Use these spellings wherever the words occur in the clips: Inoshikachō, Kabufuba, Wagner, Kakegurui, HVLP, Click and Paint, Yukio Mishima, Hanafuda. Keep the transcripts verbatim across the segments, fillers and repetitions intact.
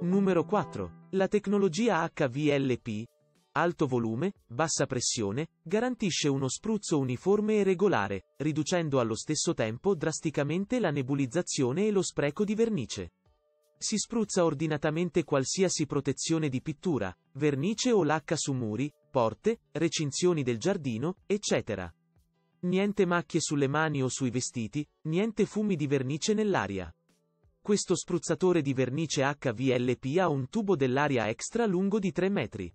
Numero quattro. La tecnologia H V L P, alto volume, bassa pressione, garantisce uno spruzzo uniforme e regolare, riducendo allo stesso tempo drasticamente la nebulizzazione e lo spreco di vernice. Si spruzza ordinatamente qualsiasi protezione di pittura, vernice o lacca su muri, porte, recinzioni del giardino, eccetera. Niente macchie sulle mani o sui vestiti, niente fumi di vernice nell'aria. Questo spruzzatore di vernice H V L P ha un tubo dell'aria extra lungo di tre metri.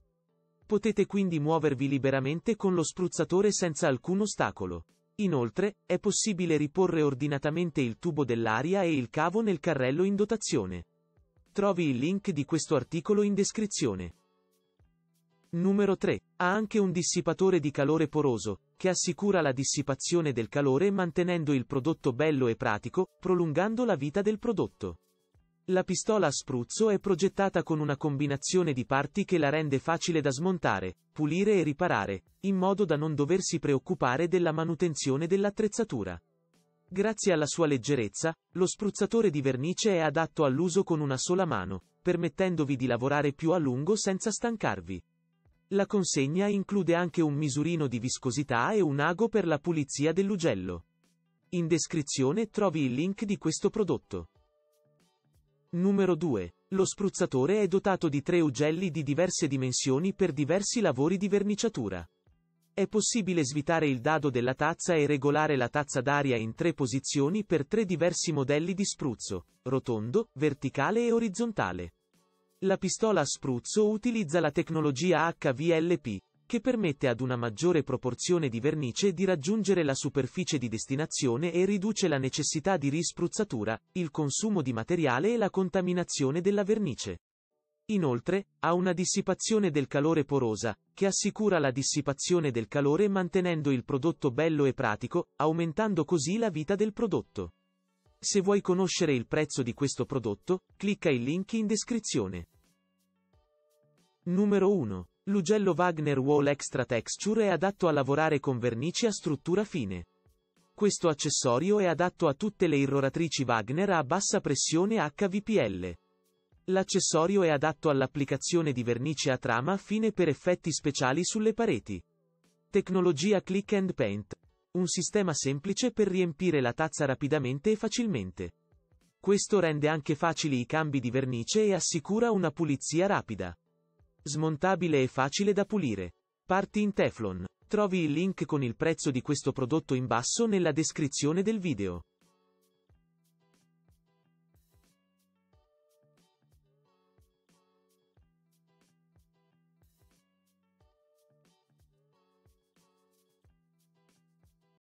Potete quindi muovervi liberamente con lo spruzzatore senza alcun ostacolo. Inoltre, è possibile riporre ordinatamente il tubo dell'aria e il cavo nel carrello in dotazione. Trovi il link di questo articolo in descrizione. Numero tre. Ha anche un dissipatore di calore poroso, che assicura la dissipazione del calore mantenendo il prodotto bello e pratico, prolungando la vita del prodotto. La pistola a spruzzo è progettata con una combinazione di parti che la rende facile da smontare, pulire e riparare, in modo da non doversi preoccupare della manutenzione dell'attrezzatura. Grazie alla sua leggerezza, lo spruzzatore di vernice è adatto all'uso con una sola mano, permettendovi di lavorare più a lungo senza stancarvi. La consegna include anche un misurino di viscosità e un ago per la pulizia dell'ugello. In descrizione trovi il link di questo prodotto. Numero due. Lo spruzzatore è dotato di tre ugelli di diverse dimensioni per diversi lavori di verniciatura. È possibile svitare il dado della tazza e regolare la tazza d'aria in tre posizioni per tre diversi modelli di spruzzo, rotondo, verticale e orizzontale. La pistola a spruzzo utilizza la tecnologia H V L P, che permette ad una maggiore proporzione di vernice di raggiungere la superficie di destinazione e riduce la necessità di rispruzzatura, il consumo di materiale e la contaminazione della vernice. Inoltre, ha una dissipazione del calore porosa, che assicura la dissipazione del calore mantenendo il prodotto bello e pratico, aumentando così la vita del prodotto. Se vuoi conoscere il prezzo di questo prodotto, clicca il link in descrizione. Numero uno. L'ugello Wagner Wall Extra Texture è adatto a lavorare con vernici a struttura fine. Questo accessorio è adatto a tutte le irroratrici Wagner a bassa pressione H V P L. L'accessorio è adatto all'applicazione di vernice a trama fine per effetti speciali sulle pareti. Tecnologia Click and Paint. Un sistema semplice per riempire la tazza rapidamente e facilmente. Questo rende anche facili i cambi di vernice e assicura una pulizia rapida. Smontabile e facile da pulire. Parti in Teflon. Trovi il link con il prezzo di questo prodotto in basso nella descrizione del video.